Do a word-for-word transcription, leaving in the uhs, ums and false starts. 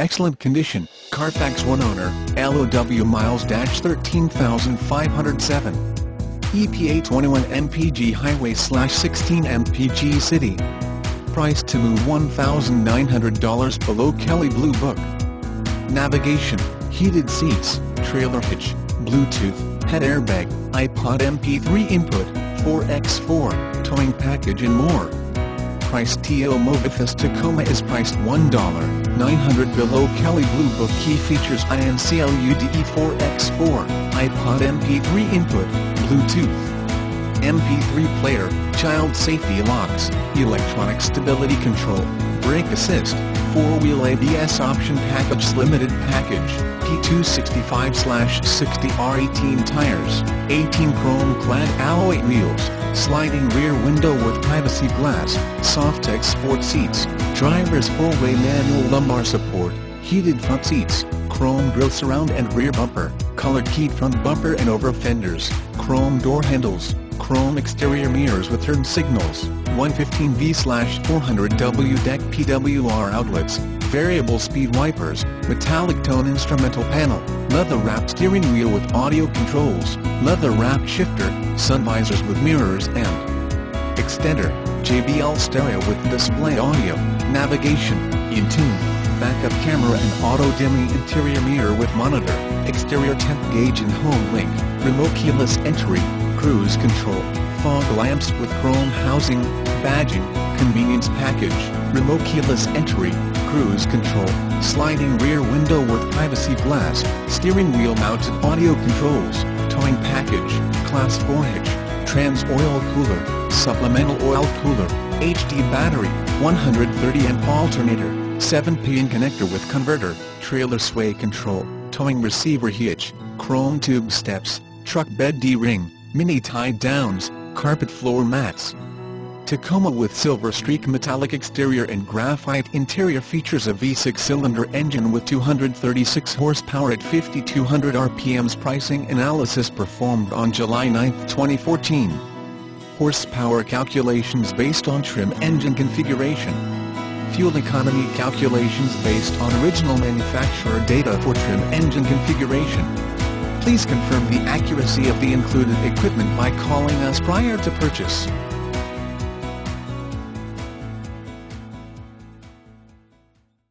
Excellent condition, Carfax one owner, L O W miles thirteen thousand five hundred seven. E P A twenty-one miles per gallon highway slash sixteen miles per gallon city. Price to move one thousand nine hundred dollars below Kelley Blue Book. Navigation, heated seats, trailer hitch, Bluetooth, head airbag, iPod M P three input, four by four, towing package and more. Price T O Mobifest Tacoma is priced one thousand nine hundred dollars below Kelley Blue Book. Key features I N C L U D E four by four, iPod M P three input, Bluetooth, M P three player, child safety locks, electronic stability control, brake assist, four-wheel A B S option package, limited package, P two sixty-five sixty R eighteen tires, eighteen chrome-clad alloy wheels, sliding rear window with privacy glass, Softex sport seats, driver's four-way manual lumbar support, heated front seats, chrome grille surround and rear bumper, color keyed front bumper and over fenders, chrome door handles, chrome exterior mirrors with turn signals, one fifteen volt four hundred watt deck P W R outlets, variable speed wipers, metallic tone instrumental panel, leather-wrapped steering wheel with audio controls, leather-wrapped shifter, sun visors with mirrors and extender, J B L stereo with display audio, navigation, Entune, backup camera and auto-dimming interior mirror with monitor, exterior temp gauge and HomeLink, remote keyless entry, cruise control, fog lamps with chrome housing, badging, convenience package, remote keyless entry, cruise control, sliding rear window with privacy glass, steering wheel mounted audio controls, towing package, class four hitch, trans oil cooler, supplemental oil cooler, H D battery, one hundred thirty amp alternator, seven pin connector with converter, trailer sway control, towing receiver hitch, chrome tube steps, truck bed D-ring, mini tie-downs, carpet floor mats. Tacoma with silver streak metallic exterior and graphite interior features a V six cylinder engine with two hundred thirty-six horsepower at fifty-two hundred R P Ms. Pricing analysis performed on July ninth twenty fourteen. Horsepower calculations based on trim engine configuration. Fuel economy calculations based on original manufacturer data for trim engine configuration. Please confirm the accuracy of the included equipment by calling us prior to purchase.